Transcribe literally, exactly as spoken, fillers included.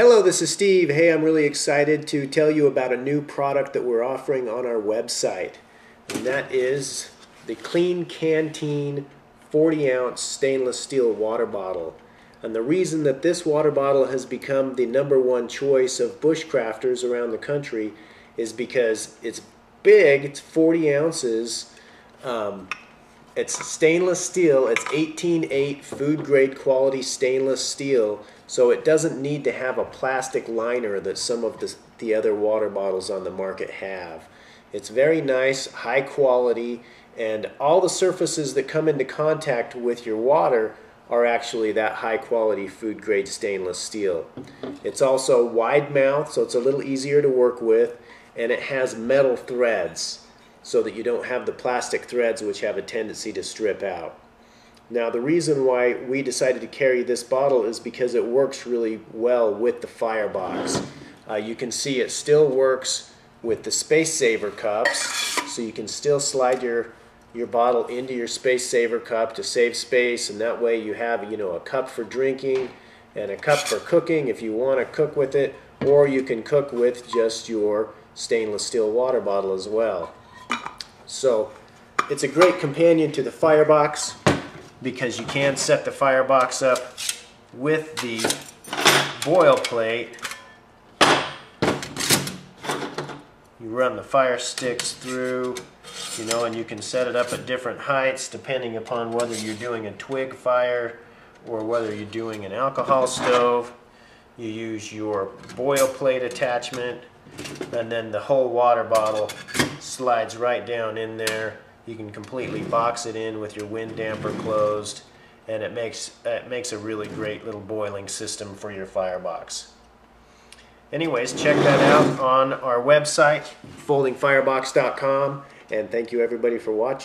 Hello, this is Steve. Hey, I'm really excited to tell you about a new product that we're offering on our website. And that is the Klean Kanteen forty ounce stainless steel water bottle. And the reason that this water bottle has become the number one choice of bushcrafters around the country is because it's big, it's forty ounces, um, it's stainless steel, it's eighteen eight food grade quality stainless steel, so it doesn't need to have a plastic liner that some of the, the other water bottles on the market have. It's very nice, high quality, and all the surfaces that come into contact with your water are actually that high quality food grade stainless steel. It's also wide mouth, so it's a little easier to work with, and it has metal threads so that you don't have the plastic threads which have a tendency to strip out. Now, the reason why we decided to carry this bottle is because it works really well with the Firebox. Uh, you can see it still works with the Space Saver cups, so you can still slide your, your bottle into your Space Saver cup to save space, and that way you have, you know, a cup for drinking and a cup for cooking if you want to cook with it, or you can cook with just your stainless steel water bottle as well. So it's a great companion to the Firebox, because you can set the Firebox up with the boil plate. You run the fire sticks through, you know, and you can set it up at different heights depending upon whether you're doing a twig fire or whether you're doing an alcohol stove. You use your boil plate attachment, and then the whole water bottle slides right down in there. You can completely box it in with your wind damper closed, and it makes, it makes a really great little boiling system for your Firebox. Anyways, check that out on our website, folding firebox dot com, and thank you everybody for watching.